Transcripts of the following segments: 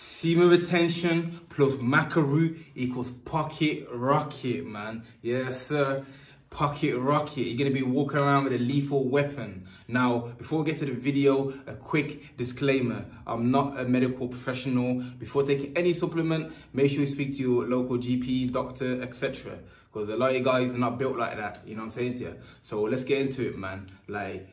Semen retention plus Maca Root equals pocket rocket, man. Yes, sir. Pocket rocket. You're going to be walking around with a lethal weapon. Now, before we get to the video, a quick disclaimer. I'm not a medical professional. Before taking any supplement, make sure you speak to your local GP, doctor, etc. Because a lot of you guys are not built like that. You know what I'm saying to you? So let's get into it, man. Like,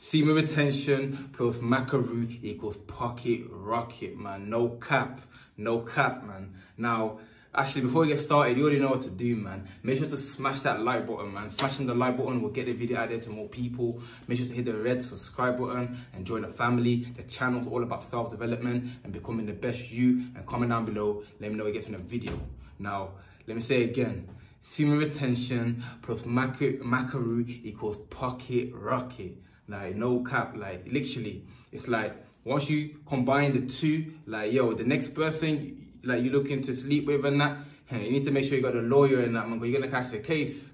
semen retention plus Maca Root equals pocket rocket, man. No cap. No cap, man. Now, actually, before we get started, you already know what to do, man. Make sure to smash that like button, man. Smashing the like button will get the video out there to more people. Make sure to hit the red subscribe button and join the family. The channel's all about self-development and becoming the best you. And comment down below, let me know what you get from the video. Now, let me say again. Semen retention plus Maca Root equals pocket rocket. Like, no cap, like, literally. It's like, once you combine the two, like, yo, the next person like you look into sleep with and that, you need to make sure you got a lawyer in that, man, because you're gonna catch the case.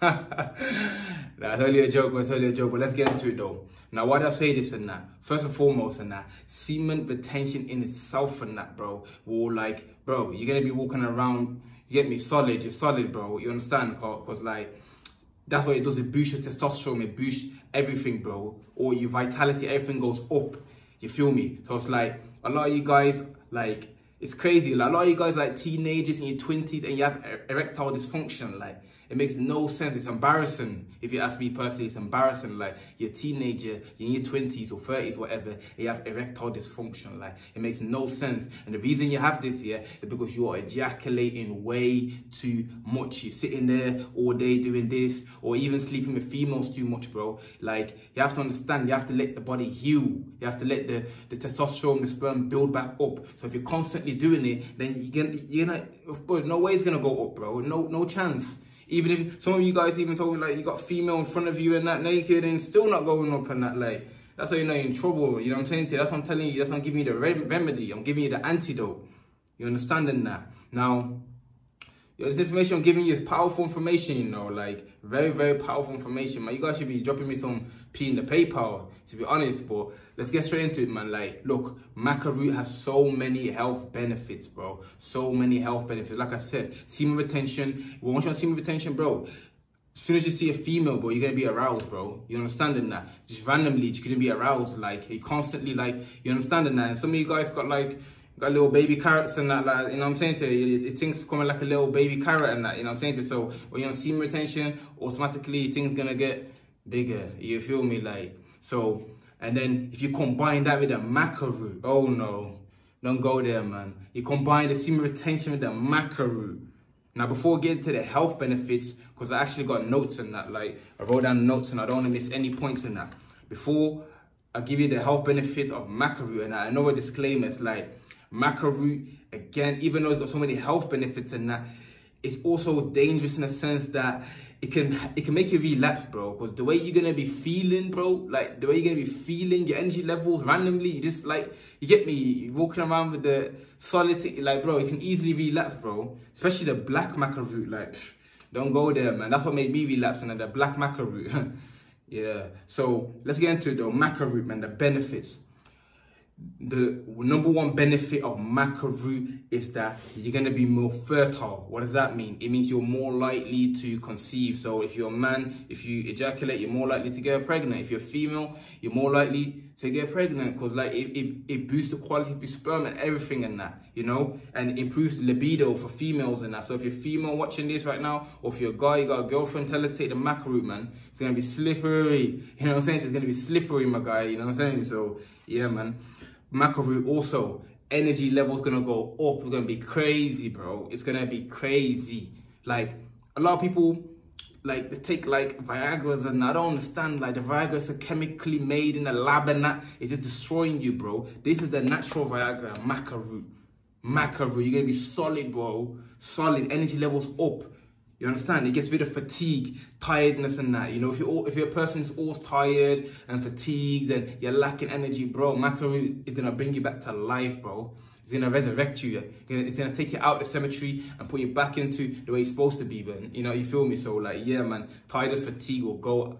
That's only a joke, man, it's only a joke, but let's get into it though. Now, why did I say this and that? First and foremost and that, semen retention in itself and that, bro, will like, bro, you're gonna be walking around, you get me, solid, you're solid, bro, you understand, because like, that's what it does, it boosts your testosterone, it boosts everything, bro, or your vitality, everything goes up, you feel me? So it's like, a lot of you guys, like, it's crazy, like a lot of you guys like teenagers in your 20s and you have erectile dysfunction, like it makes no sense, it's embarrassing. If you ask me personally, it's embarrassing, like you're a teenager, you're in your 20s or 30s, whatever, and you have erectile dysfunction, like it makes no sense. And the reason you have this, yeah, is because you are ejaculating way too much. You're sitting there all day doing this, or even sleeping with females too much, bro. Like, you have to understand, you have to let the body heal. You have to let the testosterone, the sperm build back up. So if you're constantly doing it, then you're gonna, no way it's gonna go up, bro. No chance. Even if some of you guys even told me like you got female in front of you and that naked and still not going up and that, like that's how you know you're in trouble. You know what I'm saying to you? That's what I'm telling you. That's what I'm giving you the remedy. I'm giving you the antidote. You understanding that? Now, this information I'm giving you is powerful information, you know, like very, very powerful information, man. You guys should be dropping me some P in the PayPal, to be honest, but let's get straight into it, man. Like, look, Maca Root has so many health benefits, bro. So many health benefits. Like I said, semen retention. Once you're on semen retention, bro, as soon as you see a female, bro, you're going to be aroused, bro. You understanding that? Just randomly, you're going to be aroused. Like, you constantly, like, you understanding that? And some of you guys got, like, little baby carrots and that, like, you know what I'm saying to you? It things coming like a little baby carrot and that, you know what I'm saying to you? So when you're on semen retention, automatically things gonna get bigger, you feel me? Like, so, and then if you combine that with a Maca Root, oh no, don't go there, man. You combine the semen retention with the Maca Root. Now, before we get into the health benefits, because I actually got notes and that, like I wrote down notes and I don't want to miss any points in that. Before I give you the health benefits of Maca Root, and I know a disclaimer, it's like, Maca Root, again, even though it's got so many health benefits and that, it's also dangerous in the sense that it can make you relapse, bro. Because the way you're gonna be feeling, bro, like the way you're gonna be feeling your energy levels randomly, you just like, you get me, you're walking around with the solid, like, bro, you can easily relapse, bro. Especially the black Maca Root, like, don't go there, man. That's what made me relapse, and then the black Maca Root. Yeah. So let's get into it though. Maca Root, man, the benefits. The number one benefit of Maca Root is that you're going to be more fertile. What does that mean? It means you're more likely to conceive. So if you're a man, if you ejaculate, you're more likely to get pregnant. If you're female, you're more likely to get pregnant because like it boosts the quality of your sperm and everything and that, you know, and improves libido for females and that. So if you're female watching this right now, or if you're a guy, you got a girlfriend, tell her to take the Maca Root, man. It's going to be slippery. You know what I'm saying? It's going to be slippery, my guy. You know what I'm saying? So yeah, man. Maca Root also, energy level's gonna go up. It's gonna be crazy, bro. It's gonna be crazy. Like, a lot of people, like, they take, like, Viagras, and I don't understand, like, the Viagras are chemically made in a lab, and that is just destroying you, bro. This is the natural Viagra, Maca Root. Maca Root, you're gonna be solid, bro. Solid, energy level's up. You understand? It gets rid of fatigue, tiredness and that. You know, if you're a person who's always tired and fatigued and you're lacking energy, bro, Maca Root is going to bring you back to life, bro. It's going to resurrect you. It's going to take you out of the cemetery and put you back into the way you're supposed to be, man. You know, you feel me? So, like, yeah, man, tiredness, fatigue will go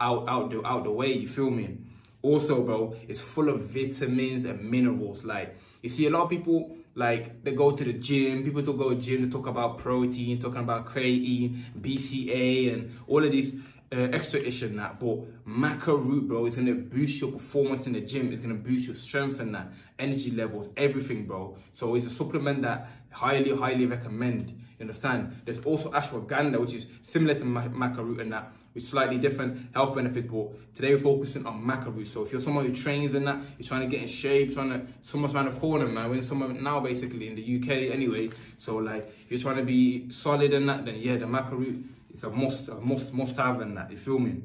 out the way, you feel me? Also, bro, it's full of vitamins and minerals. Like, you see a lot of people, like, they go to the gym. People to go to the gym, they talk about protein, talking about creatine, BCA, and all of these extra ish and that. But Maca Root, bro, is gonna boost your performance in the gym. It's gonna boost your strength and that, energy levels, everything, bro. So it's a supplement that highly recommend. You understand? There's also ashwagandha, which is similar to Maca Root and that, with slightly different health benefits. But today we're focusing on Maca Root. So if you're someone who trains and that, you're trying to get in shape, someone's around the corner, man. We're in summer now, basically, in the UK anyway. So, like, if you're trying to be solid and that, then yeah, the Maca Root, it's a must have and that, you feel me?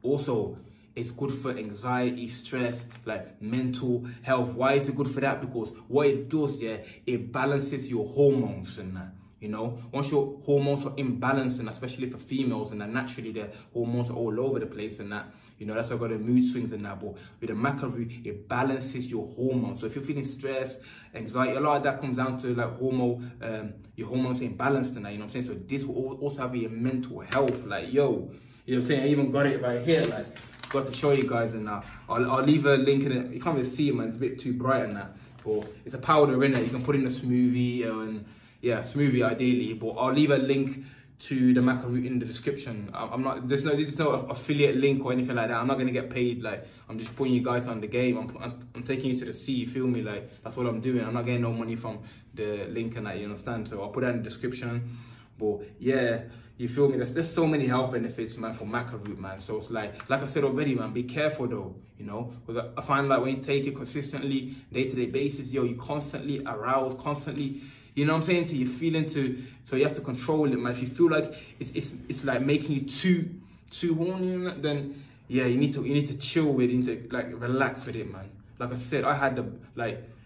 Also, it's good for anxiety, stress, like mental health. Why is it good for that? Because what it does, yeah, it balances your hormones and that. You know, once your hormones are imbalanced, and especially for females, and that naturally their hormones are all over the place and that, you know, that's why I've got the mood swings and that. But with the Maca Root, it balances your hormones. So if you're feeling stress, anxiety, a lot of that comes down to like your hormones ain't balanced and that, you know what I'm saying? So this will also have your mental health, like, yo, you know what I'm saying? I even got it right here, like, got to show you guys and that. I'll leave a link in it. You can't really see it, man, it's a bit too bright and that. But it's a powder in it, you can put in a smoothie and yeah, smoothie ideally, but I'll leave a link to the Maca Root in the description. There's no affiliate link or anything like that. I'm not gonna get paid. Like, I'm just putting you guys on the game. I'm taking you to the sea. You feel me? Like, that's what I'm doing. I'm not getting no money from the link and that. You understand? So I'll put that in the description. But yeah, you feel me? There's so many health benefits, man, for Maca Root, man. So it's like I said already, man, be careful though, you know? Because I find like when you take it consistently, day-to-day basis, yo, you constantly arouse, constantly. You know what I'm saying? So you're feeling so you have to control it, man. If you feel like it's like making you too horny, then yeah, you need to chill with it, you need to like relax with it, man. Like I said, I had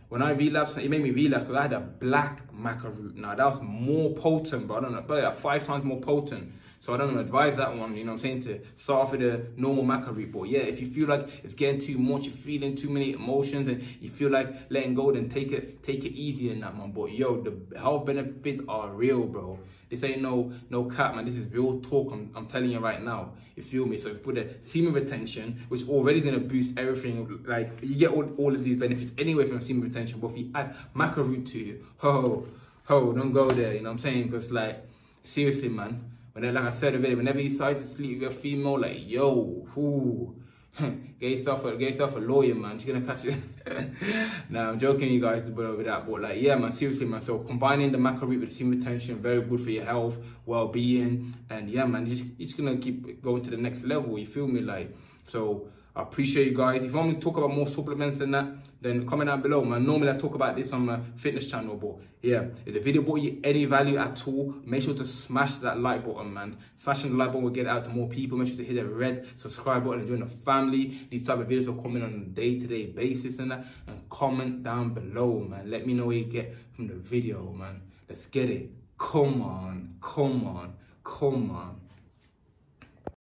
when I relapsed, it made me relapse because I had a black Maca Root. Now that was more potent, but I don't know, probably like 5 times more potent. So I don't advise that one, you know what I'm saying, to start off with a normal Maca Root. But yeah, if you feel like it's getting too much, you're feeling too many emotions and you feel like letting go, then take it easy in that, man. But yo, the health benefits are real, bro. This ain't no cap, man. This is real talk, I'm telling you right now. You feel me? So if you put a semen retention, which already is gonna boost everything, like you get all of these benefits anyway from semen retention, but if you add Maca Root to you, ho, don't go there, you know what I'm saying? Because like, seriously, man. And then, like I said already, whenever you decide to sleep with a female, like, yo, get yourself a lawyer, man. She's gonna catch you. Nah, I'm joking, you guys, over that. But like, yeah, man, seriously, man. So combining the Maca Root with semen retention, very good for your health, well-being, and yeah, man, you're just gonna keep going to the next level. You feel me, like? So I appreciate you guys. If you want me to talk about more supplements than that, then comment down below, man. Normally I talk about this on my fitness channel, but yeah, if the video brought you any value at all, make sure to smash that like button, man. Smashing the like button will get it out to more people. Make sure to hit that red subscribe button and join the family. These type of videos are coming on a day-to-day basis and that. And comment down below, man. Let me know what you get from the video, man. Let's get it. Come on, come on, come on.